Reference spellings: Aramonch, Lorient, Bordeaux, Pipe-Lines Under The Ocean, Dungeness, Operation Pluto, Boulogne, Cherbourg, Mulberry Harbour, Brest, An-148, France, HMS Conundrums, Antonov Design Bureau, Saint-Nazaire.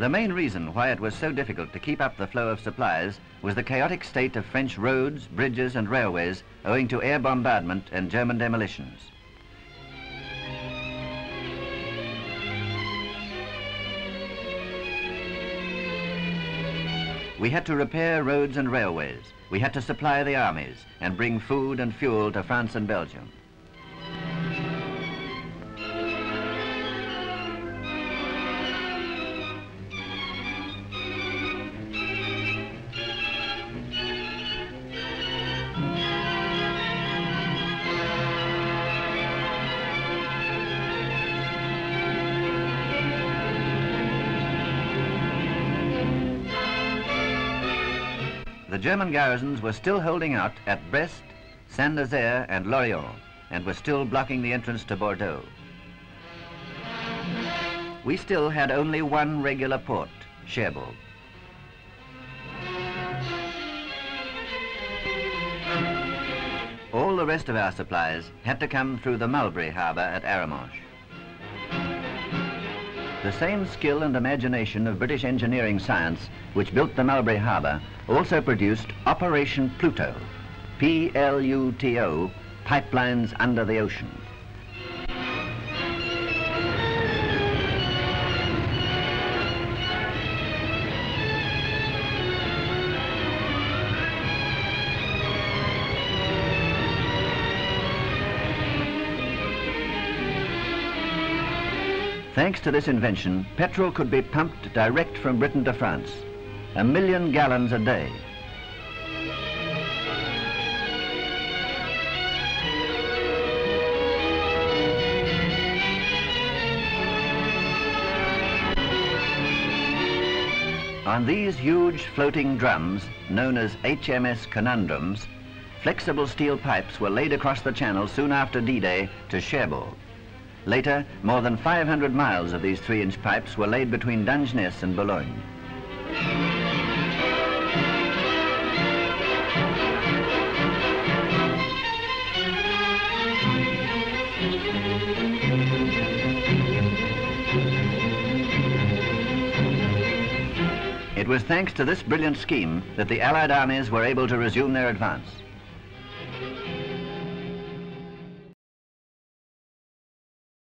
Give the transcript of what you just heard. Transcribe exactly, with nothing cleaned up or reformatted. The main reason why it was so difficult to keep up the flow of supplies was the chaotic state of French roads, bridges and railways owing to air bombardment and German demolitions. We had to repair roads and railways. We had to supply the armies and bring food and fuel to France and Belgium. The German garrisons were still holding out at Brest, Saint-Nazaire and Lorient, and were still blocking the entrance to Bordeaux. We still had only one regular port, Cherbourg. All the rest of our supplies had to come through the Mulberry Harbour at Aramonch. The same skill and imagination of British engineering science which built the Mulberry Harbour also produced Operation Pluto, P L U T O, Pipe-Lines Under the Ocean. Thanks to this invention, petrol could be pumped direct from Britain to France, a million gallons a day. On these huge floating drums, known as H M S Conundrums, flexible steel pipes were laid across the channel soon after D-Day to Cherbourg. Later, more than five hundred miles of these three-inch pipes were laid between Dungeness and Boulogne. It was thanks to this brilliant scheme that the Allied armies were able to resume their advance.